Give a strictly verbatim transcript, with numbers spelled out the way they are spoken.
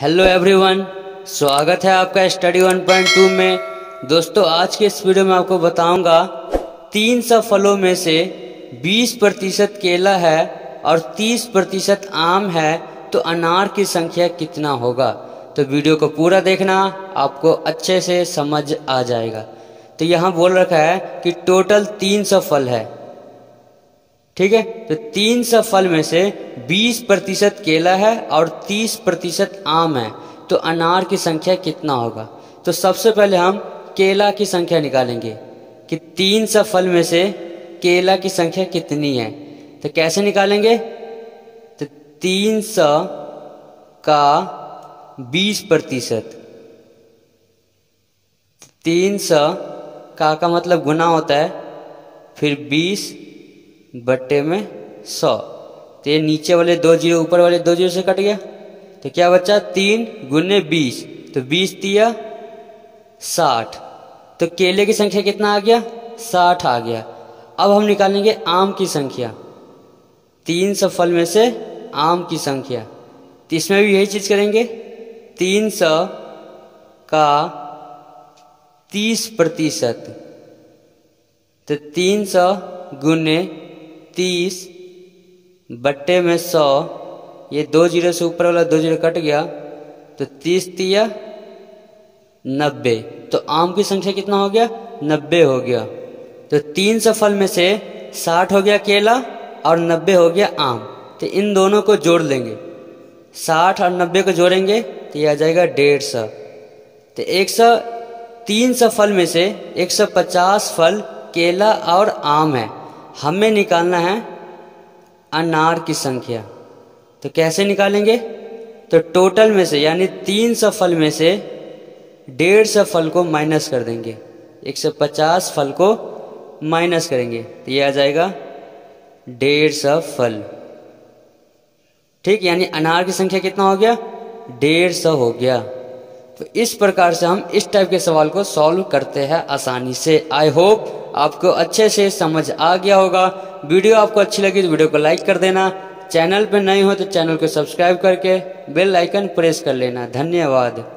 Hello everyone, स्वागत है आपका स्टडी वन पॉइंट टू में। दोस्तों, आज के इस वीडियो में आपको बताऊंगा तीन सौ फलों में से बीस प्रतिशत केला है और तीस प्रतिशत आम है तो अनार की संख्या कितना होगा। तो वीडियो को पूरा देखना, आपको अच्छे से समझ आ जाएगा। तो यहाँ बोल रखा है कि टोटल तीन सौ फल है, ठीक है। तो तीन सौ फल में से बीस प्रतिशत केला है और तीस प्रतिशत आम है तो अनार की संख्या कितना होगा। तो सबसे पहले हम केला की संख्या निकालेंगे कि तीन सौ फल में से केला की संख्या कितनी है। तो कैसे निकालेंगे? तो तीन सौ का बीस प्रतिशत, तीन सौ का का मतलब गुना होता है, फिर बीस बट्टे में सौ। तो ये नीचे वाले दो जीरो ऊपर वाले दो जीरो से कट गया, तो क्या बचा? तीन गुने बीस, तो बीस दिया साठ। तो केले की संख्या कितना आ गया? साठ आ गया। अब हम निकालेंगे आम की संख्या, तीन सौ फल में से आम की संख्या। तो इसमें भी यही चीज़ करेंगे, तीन सौ का तीस प्रतिशत, तो तीन सौ गुने तीस बट्टे में सौ, ये दो जीरो से ऊपर वाला दो जीरो कट गया, तो तीस दिया नब्बे। तो आम की संख्या कितना हो गया? नब्बे हो गया। तो तीन सौ फल में से साठ हो गया केला और नब्बे हो गया आम। तो इन दोनों को जोड़ लेंगे, साठ और नब्बे को जोड़ेंगे तो ये आ जाएगा डेढ़ सौ। तो एक सौ तीन सौ फल में से एक सौ पचास फल केला और आम है, हमें निकालना है अनार की संख्या। तो कैसे निकालेंगे? तो टोटल में से यानी तीन सौ फल में से डेढ़ सौ फल को माइनस कर देंगे, एक सौ पचास फल को माइनस करेंगे तो ये आ जाएगा डेढ़ सौ फल, ठीक। यानी अनार की संख्या कितना हो गया? डेढ़ सौ हो गया। तो इस प्रकार से हम इस टाइप के सवाल को सॉल्व करते हैं आसानी से। आई होप आपको अच्छे से समझ आ गया होगा। वीडियो आपको अच्छी लगी तो वीडियो को लाइक कर देना, चैनल पर नए हो तो चैनल को सब्सक्राइब करके बेल आइकन प्रेस कर लेना। धन्यवाद।